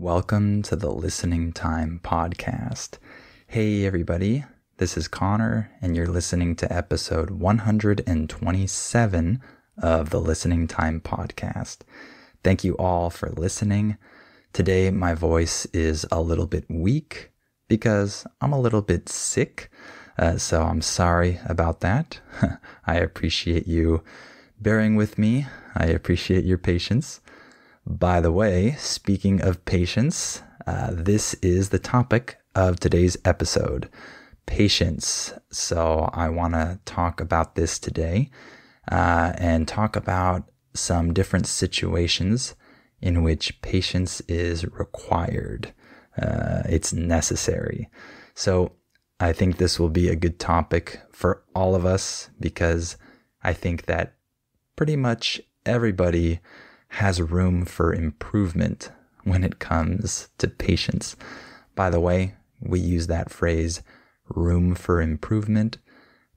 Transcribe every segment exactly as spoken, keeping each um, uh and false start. Welcome to the Listening Time Podcast. Hey everybody, this is Connor, and you're listening to episode one hundred twenty-seven of the Listening Time Podcast. Thank you all for listening. Today my voice is a little bit weak because I'm a little bit sick, uh, so I'm sorry about that. I appreciate you bearing with me. I appreciate your patience. By the way, speaking of patience, uh, this is the topic of today's episode, patience. So I want to talk about this today uh, and talk about some different situations in which patience is required. Uh, it's necessary. So I think this will be a good topic for all of us because I think that pretty much everybody has room for improvement when it comes to patience. By the way, we use that phrase, room for improvement.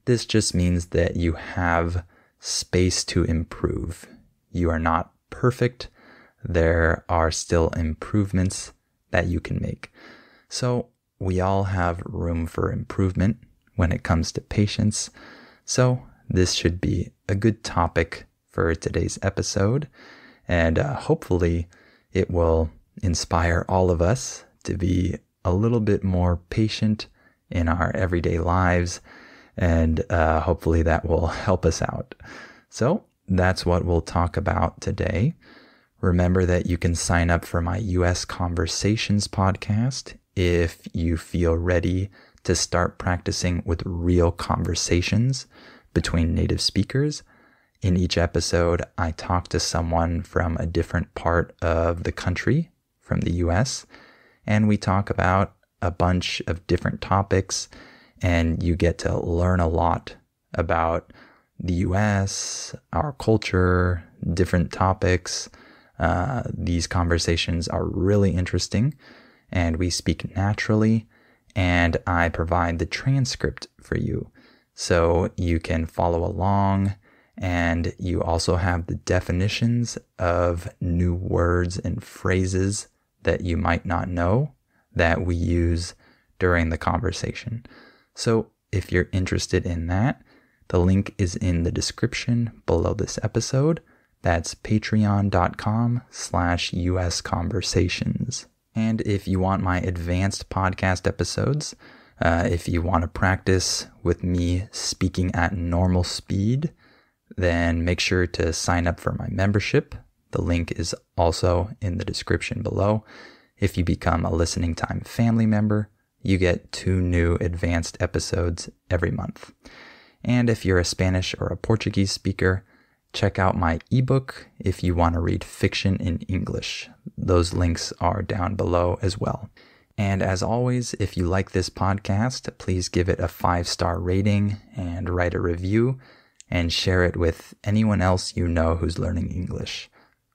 This just means that you have space to improve. You are not perfect. There are still improvements that you can make. So we all have room for improvement when it comes to patience. So this should be a good topic for today's episode. And uh, hopefully it will inspire all of us to be a little bit more patient in our everyday lives. And uh, hopefully that will help us out. So that's what we'll talk about today. Remember that you can sign up for my U S Conversations podcast if you feel ready to start practicing with real conversations between native speakers. In each episode, I talk to someone from a different part of the country, from the U S, and we talk about a bunch of different topics, and you get to learn a lot about the U S, our culture, different topics. Uh, these conversations are really interesting, and we speak naturally, and I provide the transcript for you, so you can follow along. And you also have the definitions of new words and phrases that you might not know that we use during the conversation. So if you're interested in that, the link is in the description below this episode. That's patreon.com slash US Conversations. And if you want my advanced podcast episodes, uh, if you want to practice with me speaking at normal speed, then make sure to sign up for my membership. The link is also in the description below. If you become a Listening Time family member, you get two new advanced episodes every month. And if you're a Spanish or a Portuguese speaker, check out my ebook if you want to read fiction in English. Those links are down below as well. And as always, if you like this podcast, please give it a five-star rating and write a review, and share it with anyone else you know who's learning English.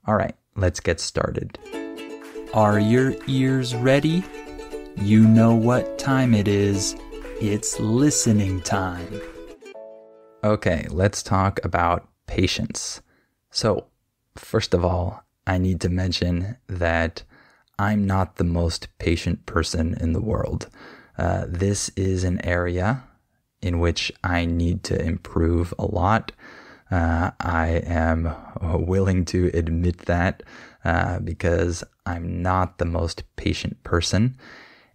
All right, let's get started. Are your ears ready? You know what time it is. It's listening time. Okay, let's talk about patience. So, first of all, I need to mention that I'm not the most patient person in the world. Uh, this is an area in which I need to improve a lot. Uh, I am willing to admit that uh, because I'm not the most patient person,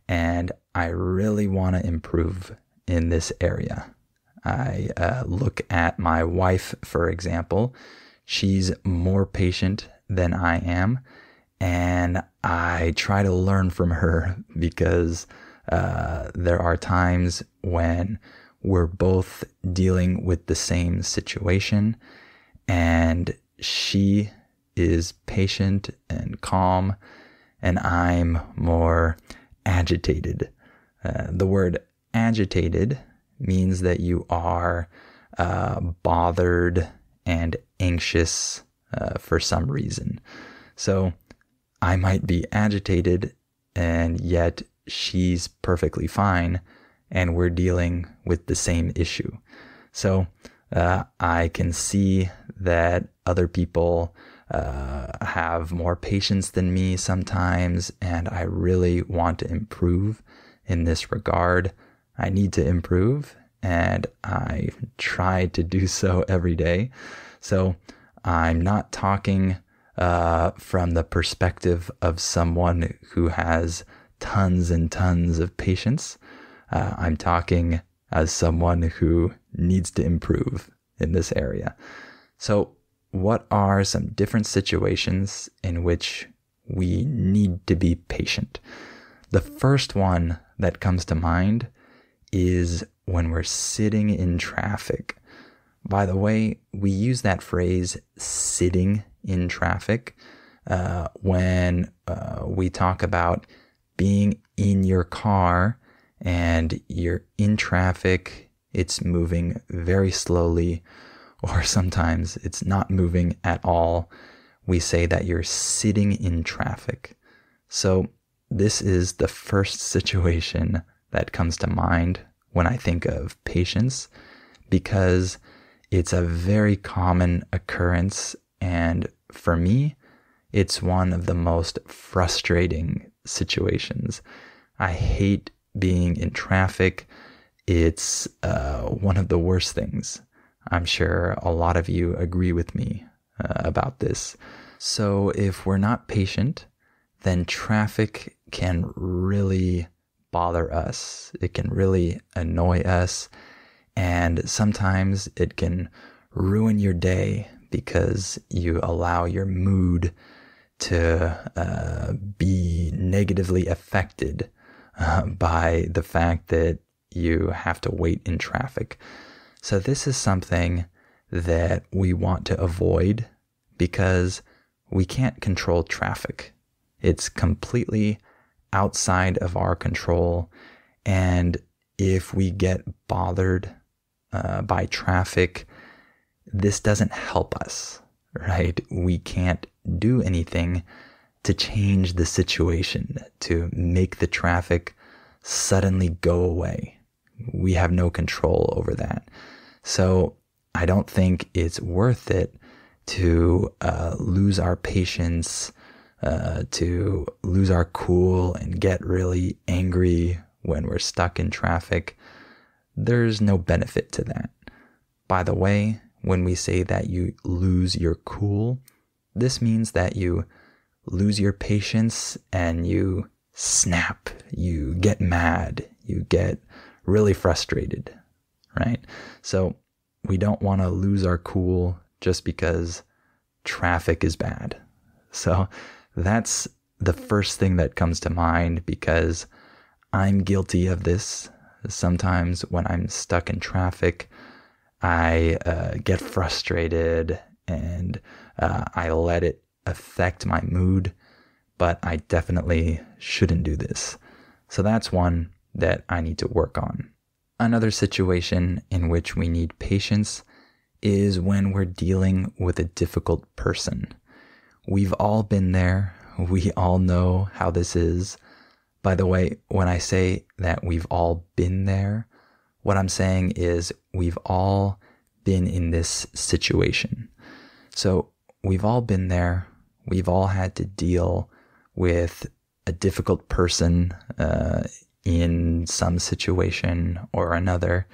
and I really want to improve in this area. I uh, look at my wife, for example. She's more patient than I am, and I try to learn from her because uh, there are times when we're both dealing with the same situation, and she is patient and calm, and I'm more agitated. Uh, the word agitated means that you are uh, bothered and anxious uh, for some reason. So I might be agitated, and yet she's perfectly fine, and we're dealing with the same issue. So uh, I can see that other people uh, have more patience than me sometimes, and I really want to improve in this regard. I need to improve, and I try to do so every day. So I'm not talking uh, from the perspective of someone who has tons and tons of patience. Uh, I'm talking as someone who needs to improve in this area. So what are some different situations in which we need to be patient? The first one that comes to mind is when we're sitting in traffic. By the way, we use that phrase sitting in traffic uh, when uh, we talk about being in your car and you're in traffic, it's moving very slowly, or sometimes it's not moving at all. We say that you're sitting in traffic. So this is the first situation that comes to mind when I think of patience, because it's a very common occurrence, and for me, it's one of the most frustrating situations. I hate being in traffic. It's uh, one of the worst things. I'm sure a lot of you agree with me uh, about this. So if we're not patient, then traffic can really bother us. It can really annoy us. And sometimes it can ruin your day because you allow your mood to uh, be negatively affected uh, by the fact that you have to wait in traffic. So this is something that we want to avoid because we can't control traffic. It's completely outside of our control. And if we get bothered uh, by traffic, this doesn't help us, right? We can't do anything to change the situation, to make the traffic suddenly go away. We have no control over that. So I don't think it's worth it to uh, lose our patience, uh, to lose our cool and get really angry when we're stuck in traffic. There's no benefit to that. By the way, when we say that you lose your cool, this means that you lose your patience and you snap, you get mad, you get really frustrated, right? So we don't want to lose our cool just because traffic is bad. So that's the first thing that comes to mind, because I'm guilty of this. Sometimes when I'm stuck in traffic, I uh, get frustrated and uh, I let it affect my mood, but I definitely shouldn't do this. So that's one that I need to work on. Another situation in which we need patience is when we're dealing with a difficult person. We've all been there. We all know how this is. By the way, when I say that we've all been there, what I'm saying is we've all been in this situation. So we've all been there. We've all had to deal with a difficult person uh, in some situation or another.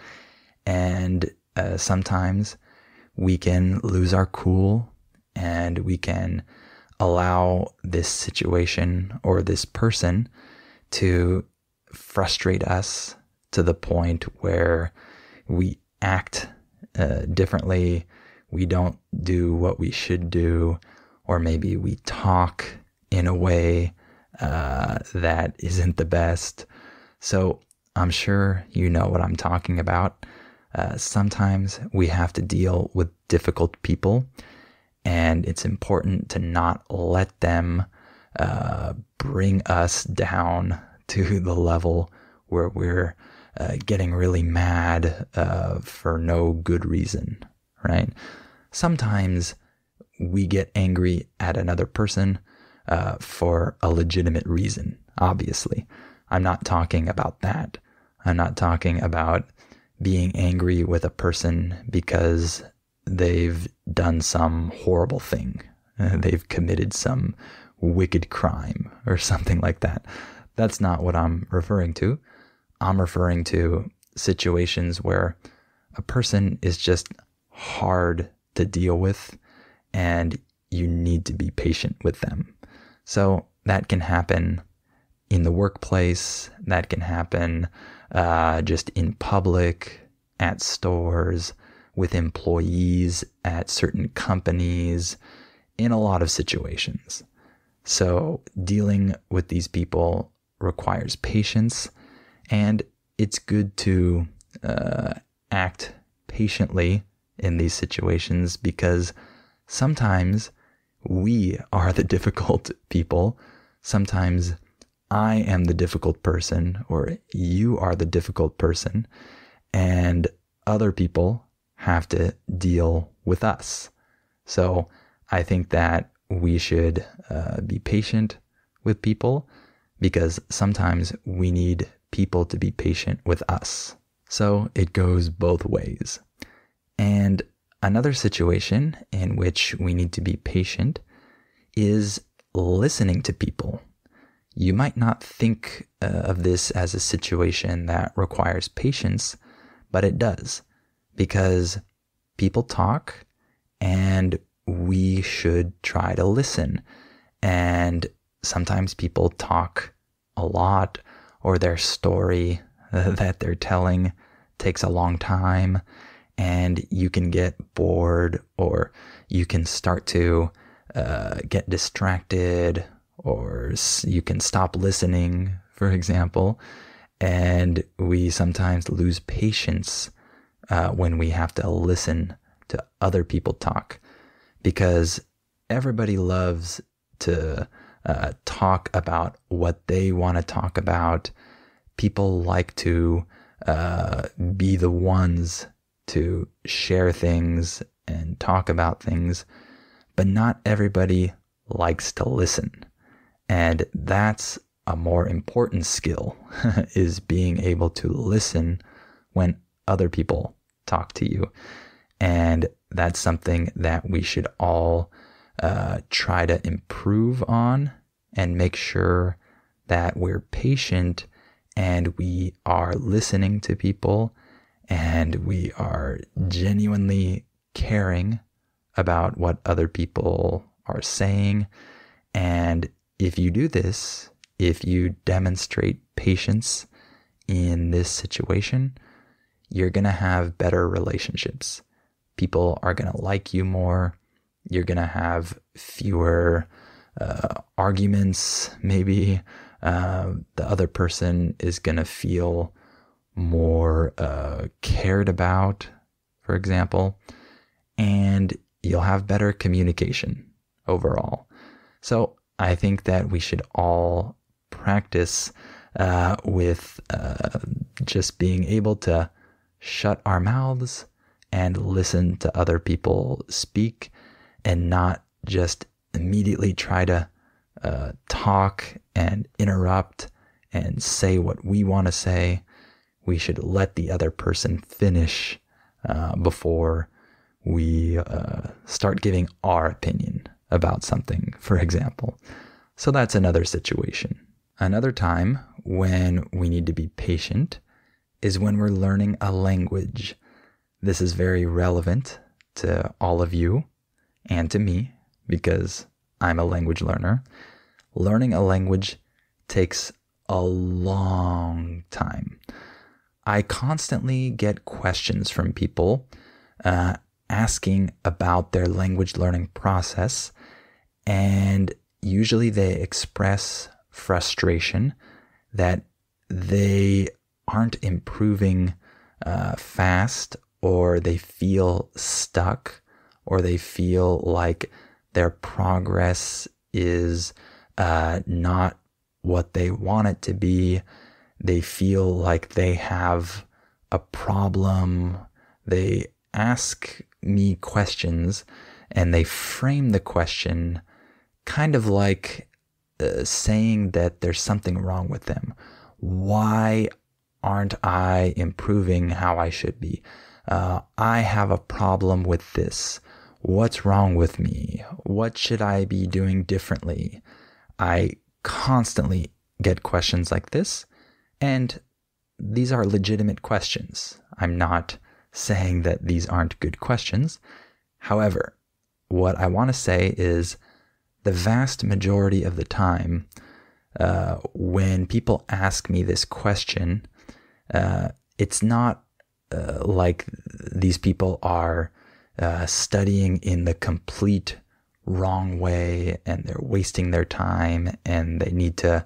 And uh, sometimes we can lose our cool and we can allow this situation or this person to frustrate us to the point where we act uh, differently, we don't do what we should do, or maybe we talk in a way uh, that isn't the best. So I'm sure you know what I'm talking about. Uh, sometimes we have to deal with difficult people, and it's important to not let them Uh, bring us down to the level where we're uh, getting really mad uh, for no good reason, right? Sometimes we get angry at another person uh, for a legitimate reason, obviously. I'm not talking about that. I'm not talking about being angry with a person because they've done some horrible thing, uh, they've committed some wicked crime or something like that. That's not what I'm referring to. I'm referring to situations where a person is just hard to deal with and you need to be patient with them. So that can happen in the workplace, that can happen uh, just in public, at stores, with employees, at certain companies, in a lot of situations. So dealing with these people requires patience, and it's good to uh, act patiently in these situations, because sometimes we are the difficult people. Sometimes I am the difficult person, or you are the difficult person, and other people have to deal with us. So I think that we should uh, be patient with people, because sometimes we need people to be patient with us. So it goes both ways. And another situation in which we need to be patient is listening to people. You might not think uh, of this as a situation that requires patience, but it does, because people talk and we should try to listen. And sometimes people talk a lot, or their story uh, that they're telling takes a long time, and you can get bored, or you can start to uh, get distracted, or you can stop listening, for example. And we sometimes lose patience uh, when we have to listen to other people talk, because everybody loves to uh, talk about what they want to talk about. People like to uh, be the ones to share things and talk about things, but not everybody likes to listen. And that's a more important skill, is being able to listen when other people talk to you. And that's something that we should all uh, try to improve on, and make sure that we're patient and we are listening to people, and we are genuinely caring about what other people are saying. And if you do this, if you demonstrate patience in this situation, you're going to have better relationships. People are going to like you more. You're going to have fewer uh, arguments, maybe. Uh, the other person is going to feel more uh, cared about, for example, and you'll have better communication overall. So I think that we should all practice uh, with uh, just being able to shut our mouths and listen to other people speak, and not just immediately try to uh, talk and interrupt and say what we want to say. We should let the other person finish uh, before we uh, start giving our opinion about something, for example. So that's another situation. Another time when we need to be patient is when we're learning a language. This is very relevant to all of you and to me, because I'm a language learner. Learning a language takes a long time. I constantly get questions from people uh, asking about their language learning process, and usually they express frustration that they aren't improving uh, fast, or they feel stuck, or they feel like their progress is uh, not what they want it to be. They feel like they have a problem. They ask me questions, and they frame the question kind of like uh, saying that there's something wrong with them. Why aren't I improving how I should be? Uh, I have a problem with this. what's wrong with me? What should I be doing differently? I constantly get questions like this, and these are legitimate questions. I'm not saying that these aren't good questions. However, what I want to say is the vast majority of the time, uh, when people ask me this question, uh, it's not uh, like these people are uh, studying in the complete wrong way and they're wasting their time and they need to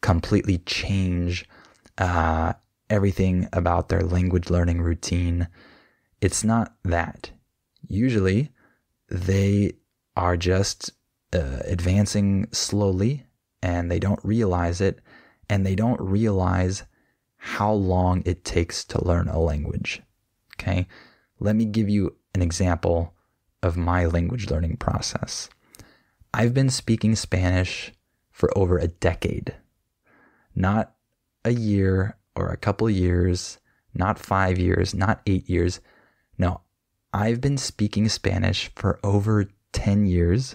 completely change uh, everything about their language learning routine. It's not that. Usually they are just uh, advancing slowly and they don't realize it, and they don't realize how long it takes to learn a language. Okay, let me give you an example of my language learning process. I've been speaking Spanish for over a decade, not a year or a couple years, not five years, not eight years. No, I've been speaking Spanish for over ten years,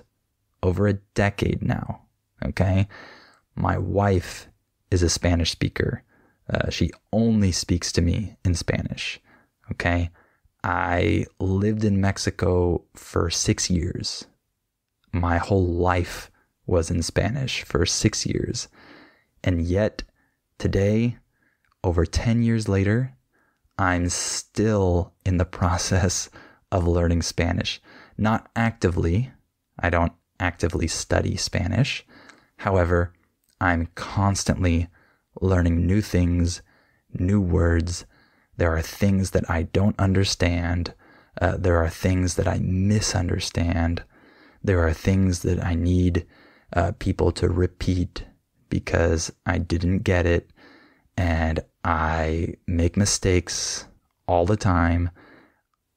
over a decade now, okay? My wife is a Spanish speaker. Uh, she only speaks to me in Spanish, okay? I lived in Mexico for six years. My whole life was in Spanish for six years. And yet today, over ten years later, I'm still in the process of learning Spanish. Not actively. I don't actively study Spanish. However, I'm constantly learning new things, new words. There are things that I don't understand. Uh, there are things that I misunderstand. There are things that I need uh, people to repeat because I didn't get it. And I make mistakes all the time.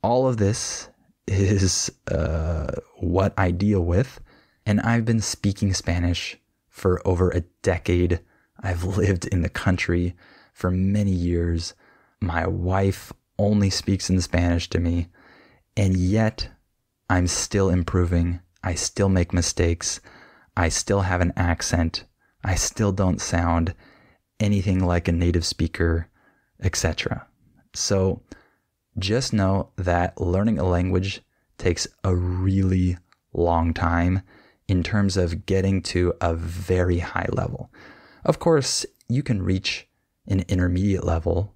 All of this is uh, what I deal with. And I've been speaking Spanish for over a decade. I've lived in the country for many years. My wife only speaks in Spanish to me, and yet I'm still improving. I still make mistakes. I still have an accent. I still don't sound anything like a native speaker, et cetera. So just know that learning a language takes a really long time in terms of getting to a very high level. Of course, you can reach an intermediate level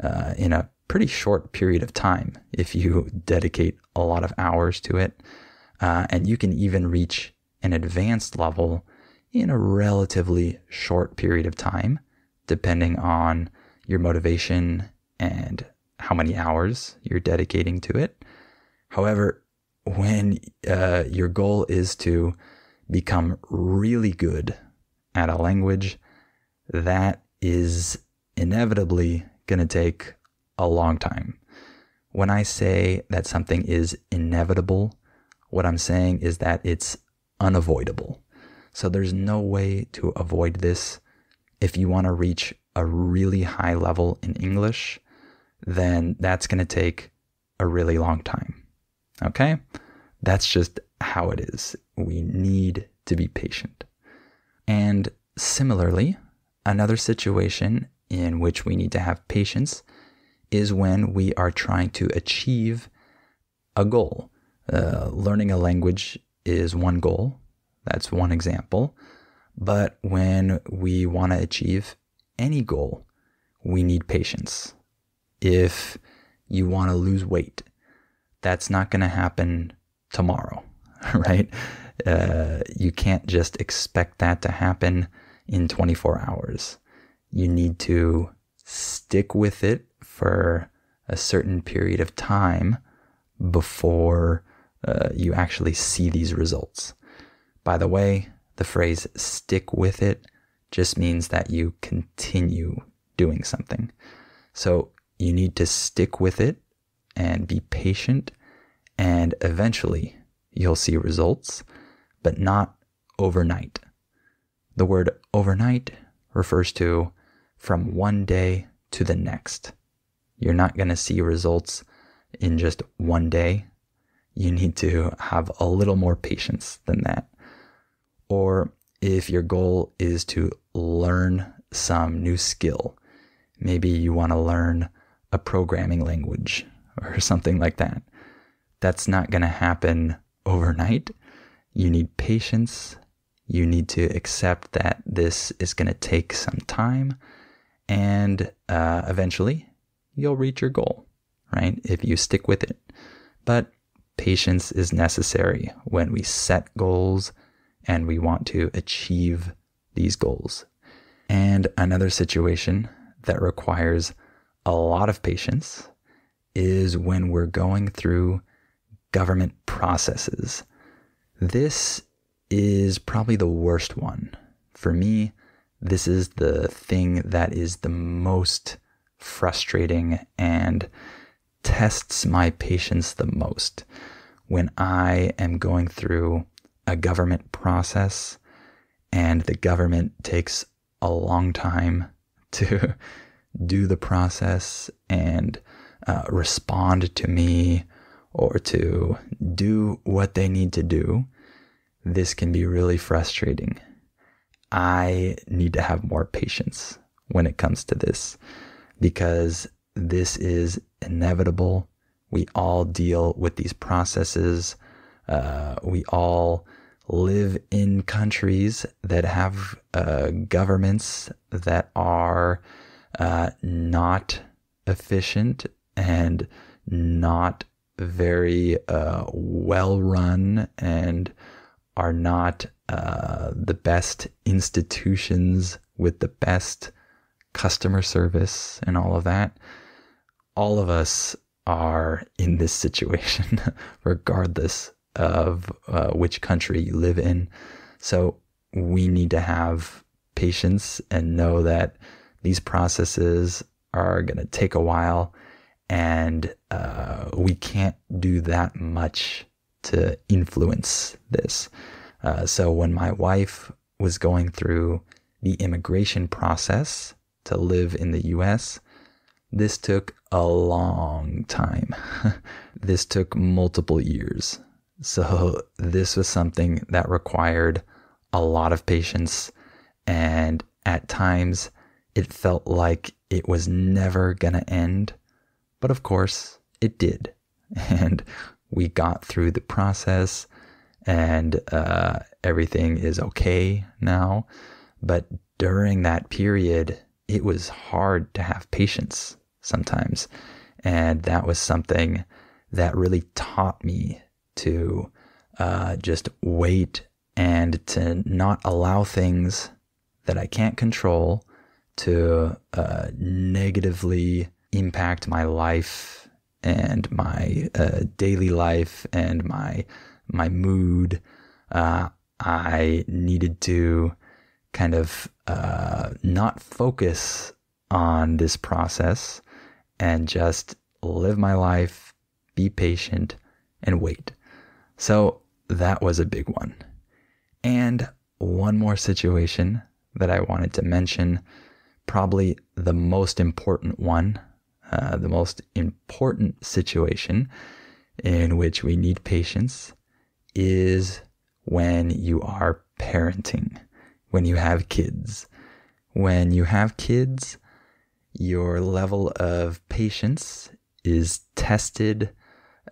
Uh, in a pretty short period of time if you dedicate a lot of hours to it. Uh, and you can even reach an advanced level in a relatively short period of time, depending on your motivation and how many hours you're dedicating to it. However, when uh, your goal is to become really good at a language, that is inevitably going to take a long time. When I say that something is inevitable, what I'm saying is that it's unavoidable. So there's no way to avoid this. If you want to reach a really high level in English, then that's going to take a really long time. Okay? That's just how it is. We need to be patient. And similarly, another situation in which we need to have patience is when we are trying to achieve a goal. Uh, learning a language is one goal. That's one example. But when we want to achieve any goal, we need patience. If you want to lose weight, that's not going to happen tomorrow, right? Uh, you can't just expect that to happen in twenty-four hours. You need to stick with it for a certain period of time before uh, you actually see these results. By the way, the phrase stick with it just means that you continue doing something. So you need to stick with it and be patient, and eventually you'll see results, but not overnight. The word overnight refers to from one day to the next. You're not going to see results in just one day. you need to have a little more patience than that. Or if your goal is to learn some new skill, maybe you want to learn a programming language or something like that. That's not going to happen overnight. You need patience. You need to accept that this is going to take some time, and uh, eventually you'll reach your goal, right? If you stick with it. But patience is necessary when we set goals and we want to achieve these goals. And another situation that requires a lot of patience is when we're going through government processes. This is probably the worst one. For me, this is the thing that is the most frustrating and tests my patience the most. When I am going through a government process and the government takes a long time to do the process and uh, respond to me or to do what they need to do, this can be really frustrating. I need to have more patience when it comes to this, because this is inevitable. We all deal with these processes. Uh, we all live in countries that have uh, governments that are uh, not efficient and not very uh, well run, and are not uh, the best institutions with the best customer service and all of that. All of us are in this situation, regardless of uh, which country you live in. So we need to have patience and know that these processes are going to take a while, and uh, we can't do that much to influence this. Uh, so when my wife was going through the immigration process to live in the U S, this took a long time. This took multiple years. So this was something that required a lot of patience, and at times it felt like it was never going to end. But of course it did. And we got through the process, and uh, everything is okay now. But during that period, it was hard to have patience sometimes. And that was something that really taught me to uh, just wait and to not allow things that I can't control to uh, negatively impact my life and my uh, daily life and my my mood. Uh, I needed to kind of uh, not focus on this process and just live my life, be patient, and wait. So that was a big one. And one more situation that I wanted to mention, probably the most important one, uh, the most important situation in which we need patience is when you are parenting, when you have kids. When you have kids, your level of patience is tested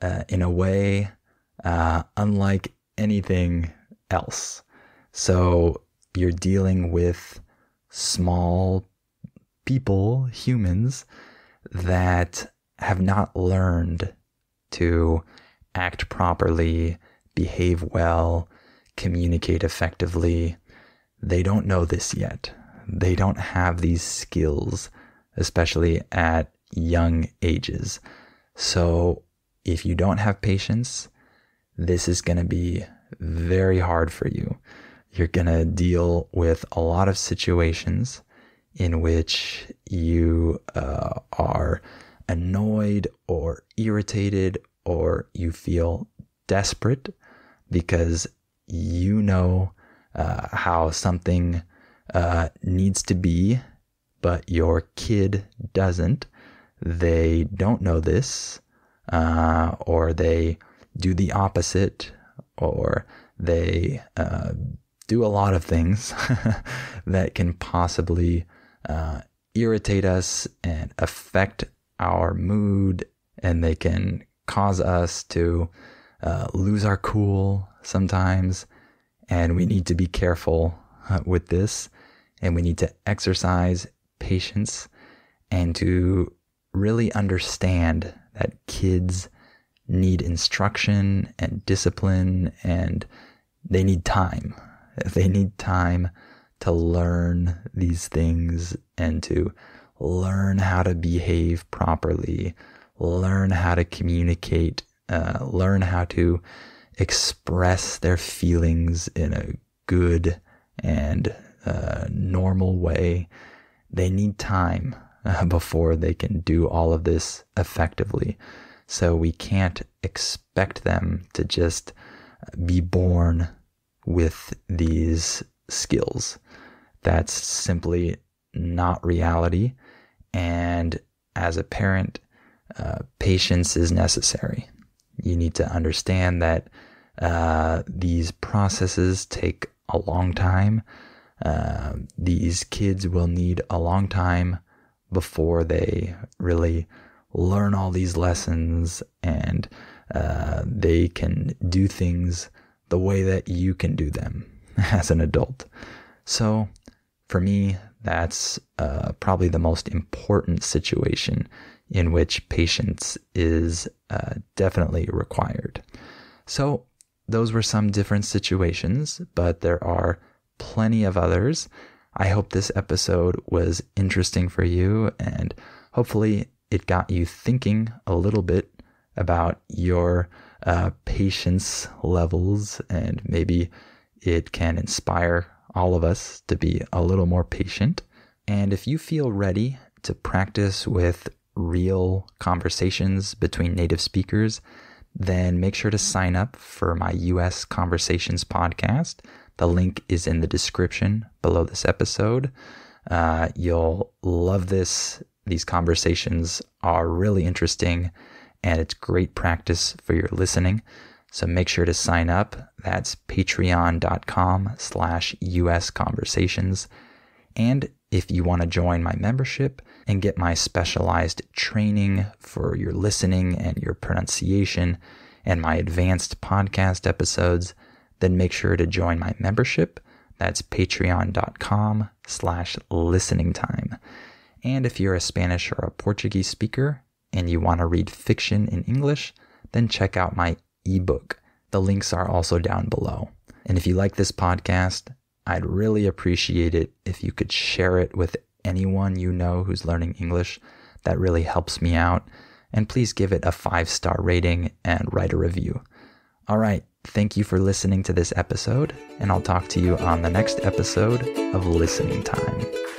uh, in a way uh, unlike anything else. So you're dealing with small people, humans, that have not learned to act properly, behave well, communicate effectively. They don't know this yet. They don't have these skills, especially at young ages. So if you don't have patience, this is going to be very hard for you. You're going to deal with a lot of situations in which you uh, are annoyed or irritated, or you feel desperate because you know uh, how something uh, needs to be, but your kid doesn't. They don't know this, uh, or they do the opposite, or they uh, do a lot of things that can possibly uh, irritate us and affect our mood, and they can cause us to uh, lose our cool sometimes. And we need to be careful uh, with this, and we need to exercise patience and to really understand that kids need instruction and discipline, and they need time. They need time to learn these things and to learn how to behave properly, learn how to communicate, uh, learn how to express their feelings in a good and uh, normal way. They need time uh, before they can do all of this effectively. So we can't expect them to just be born with these skills. That's simply not reality. And as a parent, uh, patience is necessary. You need to understand that uh, these processes take a long time. Uh, these kids will need a long time before they really learn all these lessons, and uh, they can do things the way that you can do them as an adult. So for me, that's uh, probably the most important situation in which patience is uh, definitely required. So those were some different situations, but there are plenty of others. I hope this episode was interesting for you, and hopefully it got you thinking a little bit about your uh, patience levels, and maybe it can inspire all of us to be a little more patient. And if you feel ready to practice with real conversations between native speakers, then make sure to sign up for my U S Conversations podcast. The link is in the description below this episode. Uh, you'll love this. These conversations are really interesting, and it's great practice for your listening. So make sure to sign up. That's patreon.com slash US Conversations. And if you want to join my membership and get my specialized training for your listening and your pronunciation and my advanced podcast episodes, then make sure to join my membership. That's patreon.com slash listening time. And if you're a Spanish or a Portuguese speaker and you want to read fiction in English, then check out my ebook. The links are also down below. And if you like this podcast, I'd really appreciate it if you could share it with anyone you know who's learning English. That really helps me out. And please give it a five-star rating and write a review. All right, thank you for listening to this episode, and I'll talk to you on the next episode of Listening Time.